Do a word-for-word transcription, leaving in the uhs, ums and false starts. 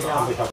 Ich glaube,